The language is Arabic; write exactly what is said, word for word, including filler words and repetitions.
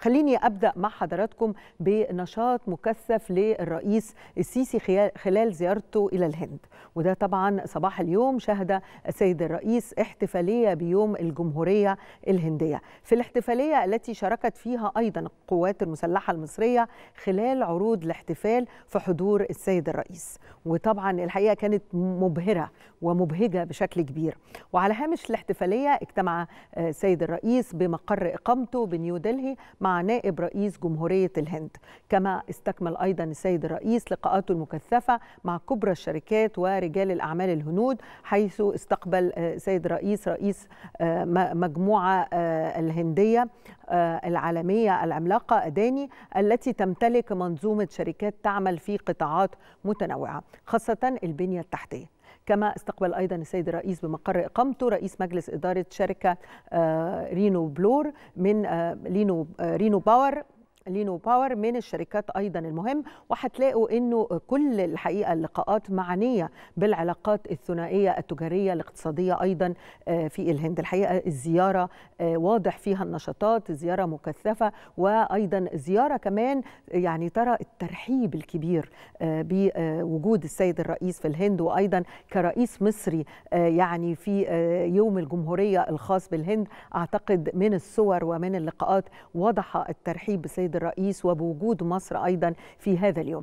خليني أبدأ مع حضراتكم بنشاط مكثف للرئيس السيسي خلال زيارته إلى الهند، وده طبعا صباح اليوم شهد السيد الرئيس احتفالية بيوم الجمهورية الهندية، في الاحتفالية التي شاركت فيها أيضا القوات المسلحة المصرية خلال عروض الاحتفال في حضور السيد الرئيس. وطبعا الحقيقة كانت مبهرة ومبهجة بشكل كبير. وعلى هامش الاحتفالية اجتمع السيد الرئيس بمقر إقامته بنيو دلهي مع نائب رئيس جمهورية الهند، كما استكمل أيضا السيد الرئيس لقاءاته المكثفة مع كبرى الشركات ورجال الأعمال الهنود، حيث استقبل السيد الرئيس رئيس مجموعة الهندية العالمية العملاقة أداني التي تمتلك منظومة شركات تعمل في قطاعات متنوعة خاصة البنية التحتية. كما استقبل أيضا السيد الرئيس بمقر إقامته رئيس مجلس إدارة شركة رينو بلور من رينو رينو باور رينيو باور من الشركات أيضا المهم. وهتلاقوا أنه كل الحقيقة اللقاءات معنية بالعلاقات الثنائية التجارية الاقتصادية أيضا في الهند. الحقيقة الزيارة واضح فيها النشاطات، زيارة مكثفة، وأيضا زيارة كمان يعني ترى الترحيب الكبير بوجود السيد الرئيس في الهند، وأيضا كرئيس مصري يعني في يوم الجمهورية الخاص بالهند. أعتقد من الصور ومن اللقاءات واضح الترحيب بالسيد الرئيس وبوجود مصر أيضا في هذا اليوم.